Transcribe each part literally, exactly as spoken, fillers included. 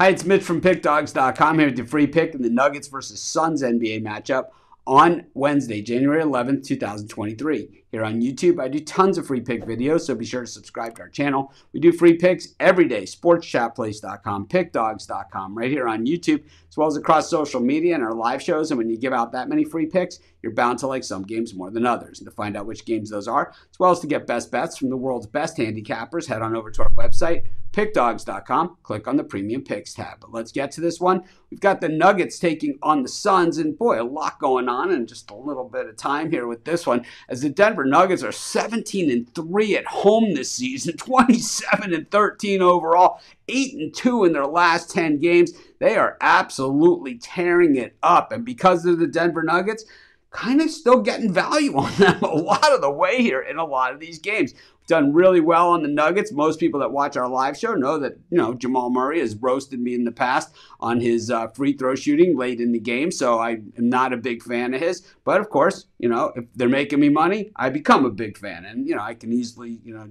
Hi, it's Mitch from Pick Dogs dot com here with your free pick in the Nuggets versus Suns N B A matchup on Wednesday, January eleventh, two thousand twenty-three. Here on YouTube, I do tons of free pick videos, so be sure to subscribe to our channel. We do free picks every day, Sports Chat Place dot com, Pick Dogs dot com, right here on YouTube, as well as across social media and our live shows. And when you give out that many free picks, you're bound to like some games more than others. And to find out which games those are, as well as to get best bets from the world's best handicappers, head on over to our website, Pick Dogs dot com. Click on the Premium Picks tab. But let's get to this one. We've got the Nuggets taking on the Suns, and boy, a lot going on in just a little bit of time here with this one, as the Denver Nuggets are seventeen and three at home this season, twenty-seven and thirteen overall, eight and two in their last ten games. They are absolutely tearing it up, and because of the Denver Nuggets, kind of still getting value on them a lot of the way here in a lot of these games. We've done really well on the Nuggets. Most people that watch our live show know that, you know, Jamal Murray has roasted me in the past on his uh, free throw shooting late in the game, so I am not a big fan of his. But, of course, you know, if they're making me money, I become a big fan. And, you know, I can easily, you know,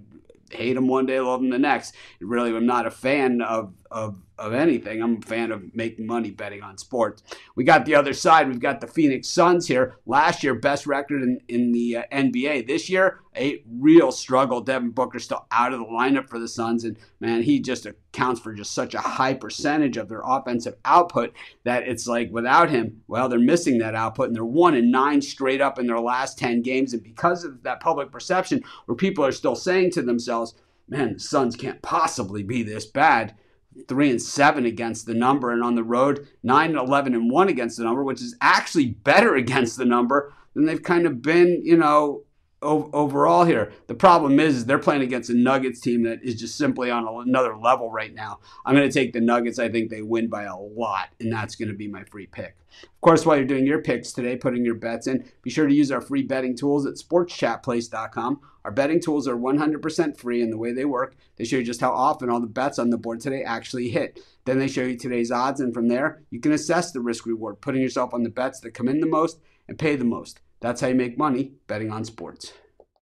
hate him one day, love him the next. Really, I'm not a fan of, of, of anything. I'm a fan of making money betting on sports. We got the other side. We've got the Phoenix Suns here. Last year, best record in, in the uh, N B A. This year, a real struggle. Devin Booker's still out of the lineup for the Suns, and, man, he just accounts for just such a high percentage of their offensive output that it's like without him, well, they're missing that output, and they're one and nine straight up in their last ten games. And because of that public perception where people are still saying to themselves, man, the Suns can't possibly be this bad, three and seven against the number, and on the road, nine and eleven and one against the number, which is actually better against the number than they've kind of been, you know, overall here. The problem is, is they're playing against a Nuggets team that is just simply on another level right now. I'm going to take the Nuggets. I think they win by a lot, and that's going to be my free pick. Of course, while you're doing your picks today, putting your bets in, be sure to use our free betting tools at Sports Chat Place dot com. Our betting tools are one hundred percent free, and the way they work, they show you just how often all the bets on the board today actually hit. Then they show you today's odds, and from there, you can assess the risk-reward, putting yourself on the bets that come in the most and pay the most. That's how you make money betting on sports.